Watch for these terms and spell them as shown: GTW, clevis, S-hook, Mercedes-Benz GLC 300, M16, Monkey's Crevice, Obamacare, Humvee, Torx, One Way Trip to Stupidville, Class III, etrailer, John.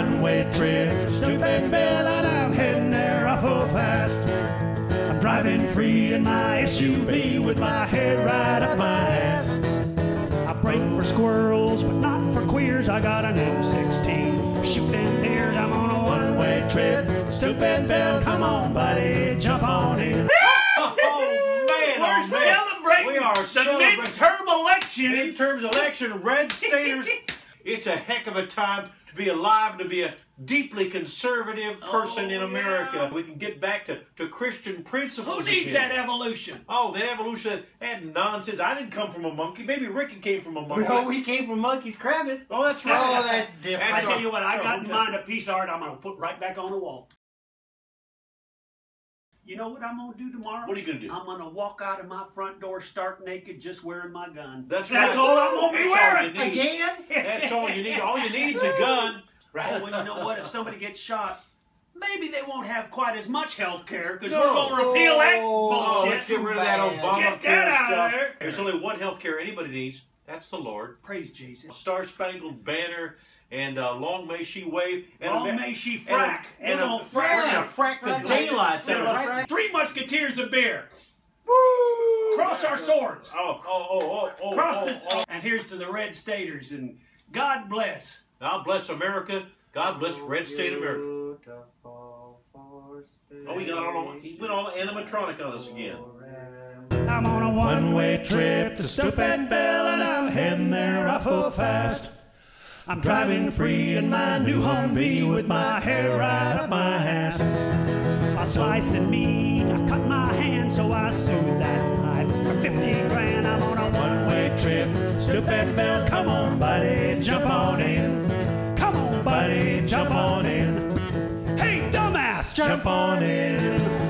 one-way trip to Stupidville, and I'm heading there awful fast. I'm driving free in my SUV with my head right up my ass. I brake for squirrels, but not for queers. I got an M16 shooting deers. I'm on a one-way trip to Stupidville. Come on, buddy, jump on in. The midterm election, red staters. It's a heck of a time to be alive, to be a deeply conservative person in America. Yeah. We can get back to Christian principles. Who needs that evolution? Oh, that evolution, that nonsense. I didn't come from a monkey. Maybe Ricky came from a monkey. Oh, he came from Monkey's Crevice. Oh, that's right. Oh, that's different. I tell you what, I got in mind a piece of art I'm going to put right back on the wall. You know what I'm going to do tomorrow? What are you going to do? I'm going to walk out of my front door stark naked, just wearing my gun. That's right. All I'm going to be wearing. Again? That's all you need. All you need is a gun. Right. Oh, well, you know what? If somebody gets shot, maybe they won't have quite as much health care because we're going to repeal that bullshit. Let's get rid of that Obamacare stuff. Get that out of there. There's only one health care anybody needs. That's the Lord. Praise Jesus. Star-Spangled Banner. And long may she wave. And long may she frack. And on frack the daylights out of her. 3 musketeers of beer. Woo! Cross our swords. Cross this. And here's to the red staters. And God bless. God bless America. God bless red state America. Oh, he got all. He went all animatronic on us again. I'm on a one-way trip to Stupidville, and I'm heading there awful fast. I'm driving free in my new Humvee with my hair right up my ass. I slice and meat, I cut my hand, so I sued that knife for 50 grand. I'm on a one-way trip, Stupidville. Come on, buddy, jump on in. Come on, buddy, jump on in. Hey, dumbass, jump on in.